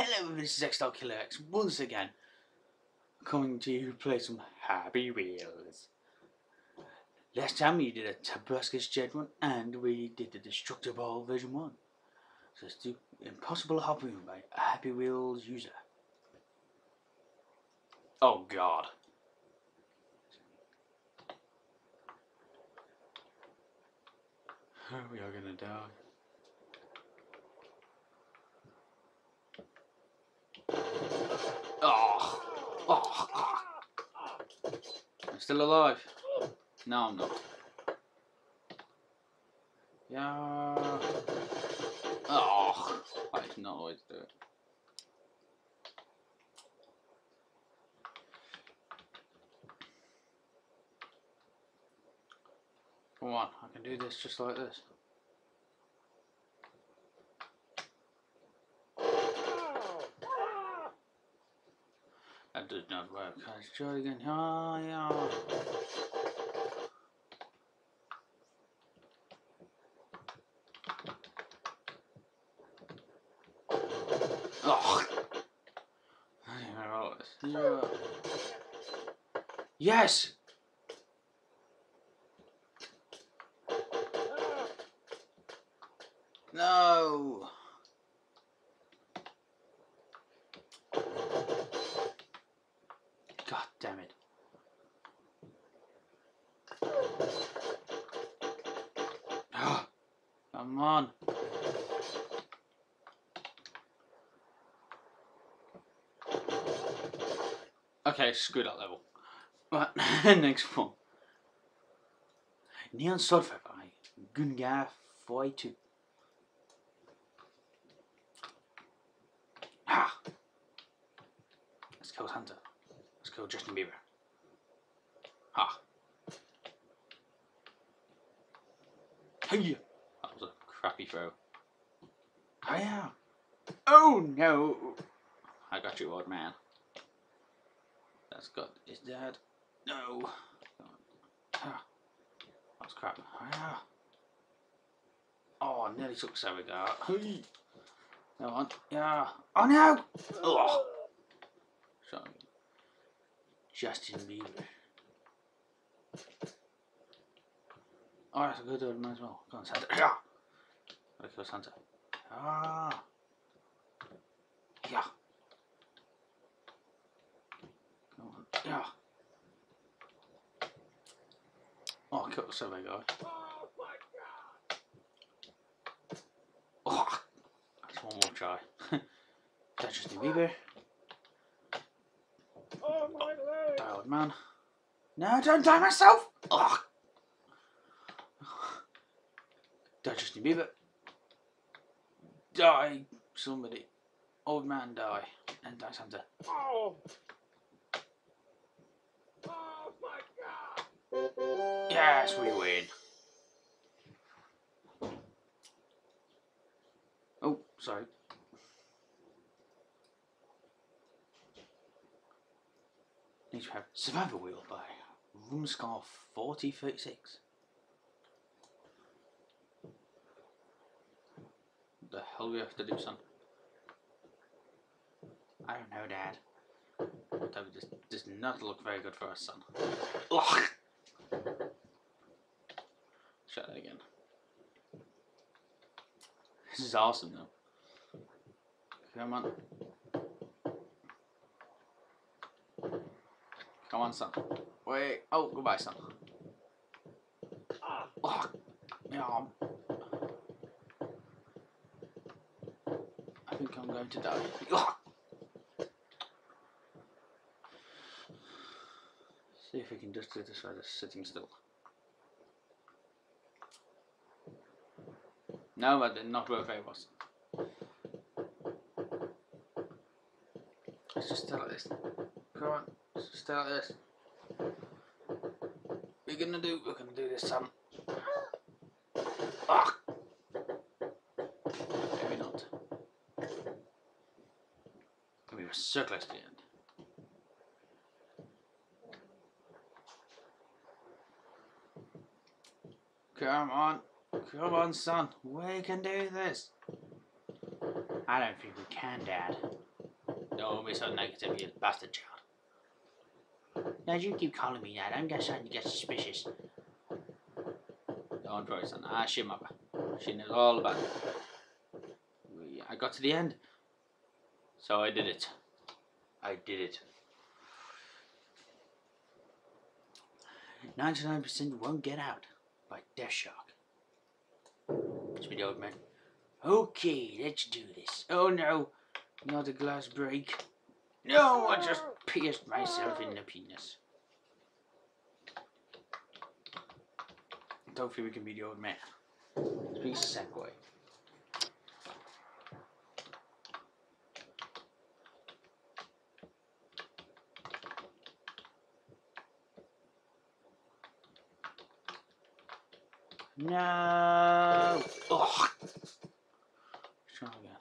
Hello, this is XStarKillerX once again, coming to you to play some Happy Wheels. Last time we did a Tabascus Jet one and we did the Destructible version 1. So let's do Impossible Hopper by Happy Wheels user. Oh god. We are gonna die. Oh. I'm still alive. No, I'm not. Yeah. Oh, I did not always do it. Come on, I can do this just like this. That does not work. Let's try it again. Oh, yeah. Oh. I don't know what this is. Yeah. Yes! No! God damn it. Oh, come on. Okay, screw that level. Right, next one. Neon Sulphur by Gunga Foy 2. Hunter. Let's kill Justin Bieber. Ha. Hey! That was a crappy throw. Hiya! Oh no! I got you, old man. That's got his dad. No! Ah. That's crap. Hiya! Oh, I nearly took Sarah. Hey! No one. Yeah! Oh no! Ugh. Sorry. Justin Bieber. Oh, that's a good one, might as well. Go on, Santa. Yeah. Gotta kill Santa. Ah. Yeah. Go on. Yeah. Oh, I killed the survey guy. Oh my god. Oh. That's one more try. That's Justin Bieber. Oh my leg! Die, old man. No, don't die myself! Ugh. Die, Justin Bieber. Die, somebody. Old man, die. And die, Santa. Oh! Oh my god! Yes, we win. Oh, sorry. Need to have Survivor Wheel by RunScore 4036. What the hell do we have to do, son? I don't know, Dad. That does not look very good for us, son. Ugh. Try that again. This is awesome, though. Come on. Come on, son. Wait. Oh, goodbye, son. Oh, yeah. I think I'm going to die. Oh. See if we can just do this while just sitting still. No, that did not work very well, son. Let's just start like this. Come on. Stay like this. We're gonna do this, son. Ah! Maybe not. We were so close to the end. Come on, son. We can do this. I don't think we can, Dad. Don't be so negative, you bastard child. Now you keep calling me Dad. I'm just starting to get suspicious. Don't worry, son. Ask your mother. She knows all about it. I got to the end. So I did it. I did it. 99% won't get out by Death Shark. Let's be the old man. Okay, let's do this. Oh no, not a glass break. No, I just pierced myself in the penis. And hopefully we can be the old man. Please, Segway. No. Oh. Try again.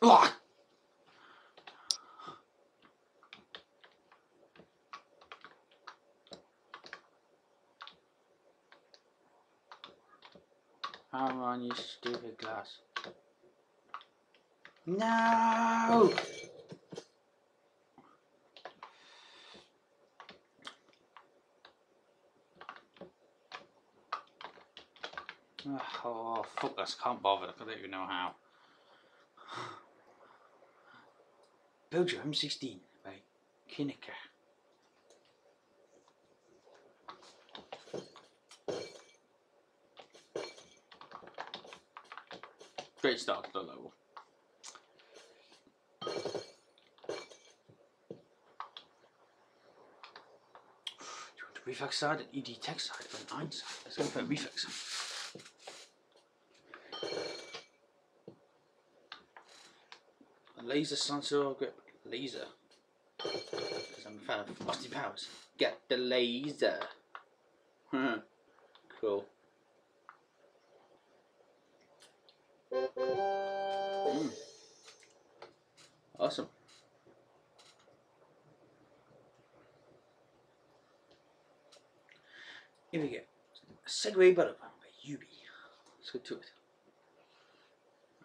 Oh. Come on, you stupid glass. No. Oh, fuck this, can't bother, I don't even know how. Build your M16 by Kineca. Great start to the level. Do you want a reflex side and ED tech side and nine side? Let's go for a reflex side. Laser sensor grip, laser. Because I'm a fan of Austin Powers. Get the laser. Cool. Awesome. Here we go. Segway Butterbomb by Yubi. Let's go to it.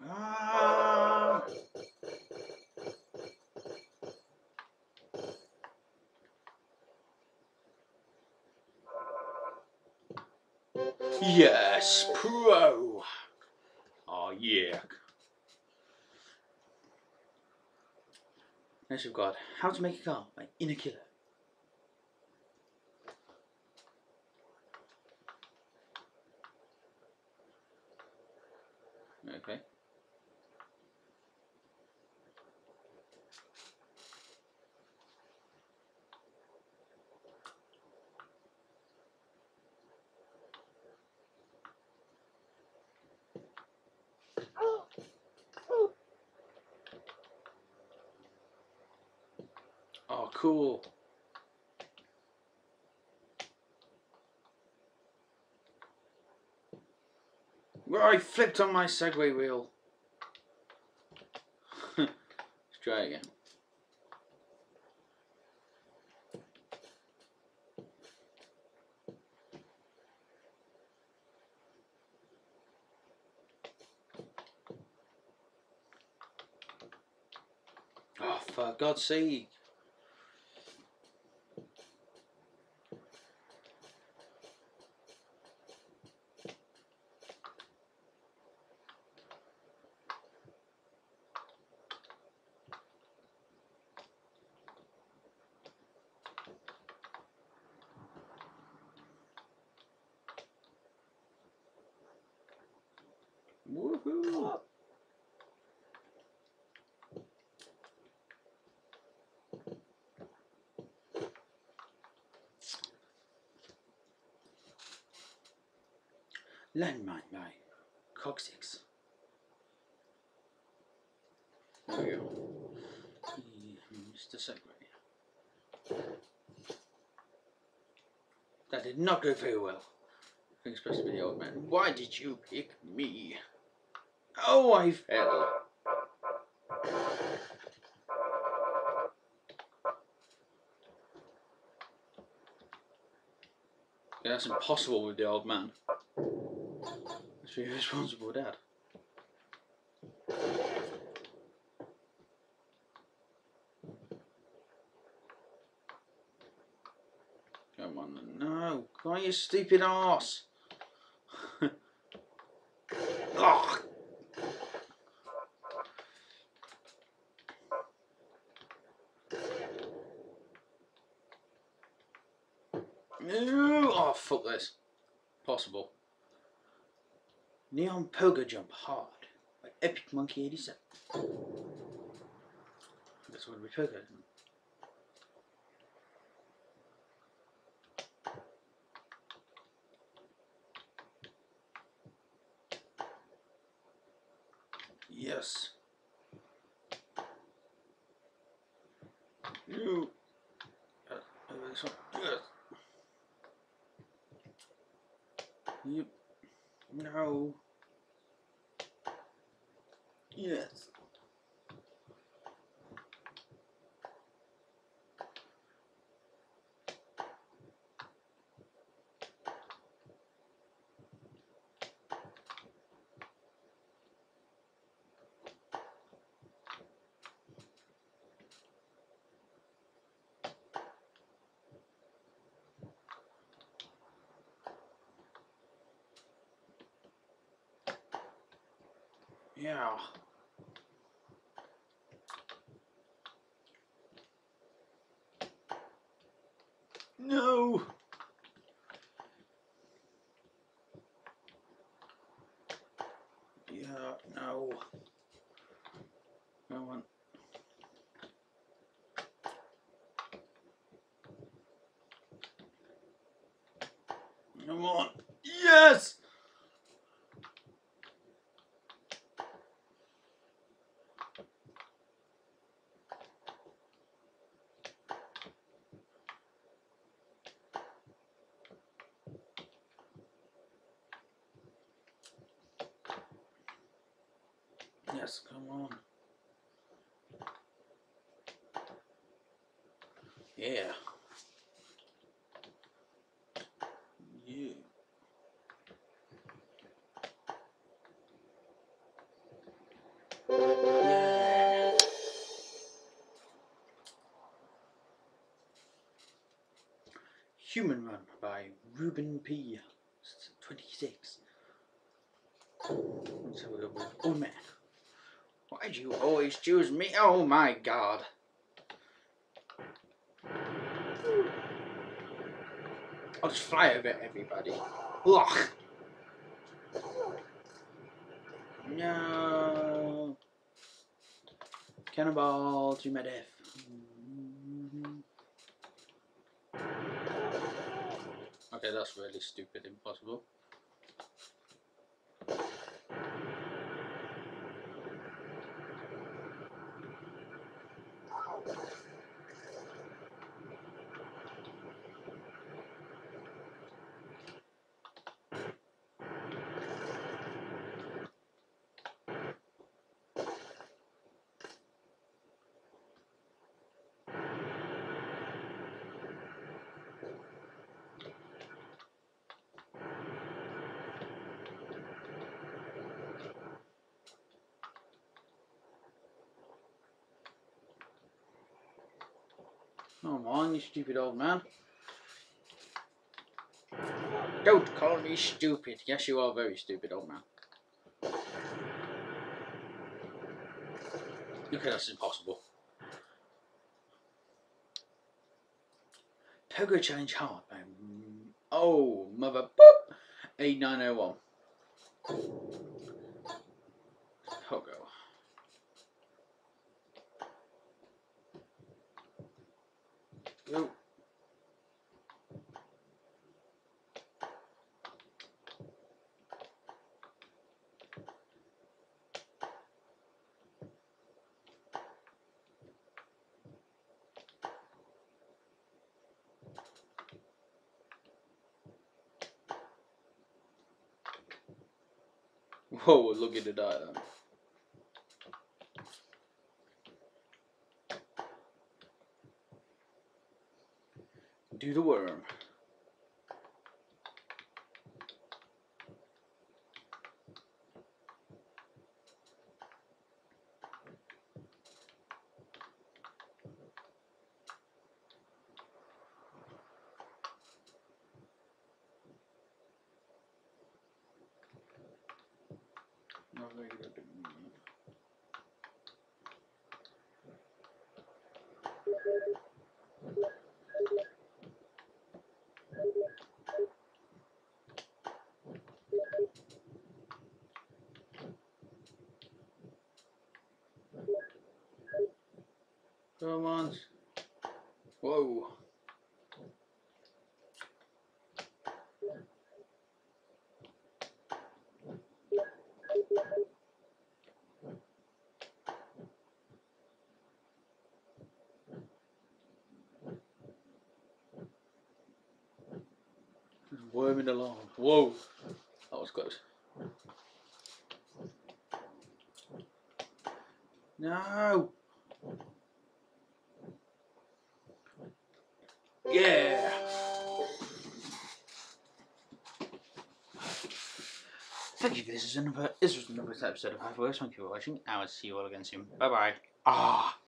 Ah. Yes, pro. Oh yeah. Next we've got How to Make a Car by Inner Killer. Okay. Oh, cool. Well, I flipped on my Segway wheel. Let's try again. Oh, for God's sake. Woohoo! Landmine by Coccyx. There we go. Mr. Segway. That did not go very well. I think it's supposed to be the old man. Why did you pick me? Oh, I fell. Okay, that's impossible with the old man. That's the irresponsible dad. Come on, no. Come on, you stupid arse. Oh. No. Oh, fuck this. Possible. Neon Pogo Jump Hard. By Epic Monkey 87. That's going to be Pogo. Yes. You. This one. Yes. You. No. Yes. Yeah. No. Yeah, no. No one. Come on. Yes. Yes, come on. Yeah. You. Yeah. Human Run by Reuben P. 26. Let's have a look at old man. Why do you always choose me? Oh my god. I'll just fly over everybody. Ugh. No. Cannonball to my death. Okay, that's really stupid, impossible. Come on, you stupid old man. Don't call me stupid. Yes, you are very stupid, old man. Okay, that's impossible. Pogo Challenge Hard by... Oh, mother... Boop! 8901. Pogo. No. Whoa, we're looking to die then. Do the worm. So much. Whoa. Just worming along. Whoa. That was close. No. Yeah. Thank you. This was another episode of Happy Wheels. Thank you for watching. I will see you all again soon. Bye bye. Ah.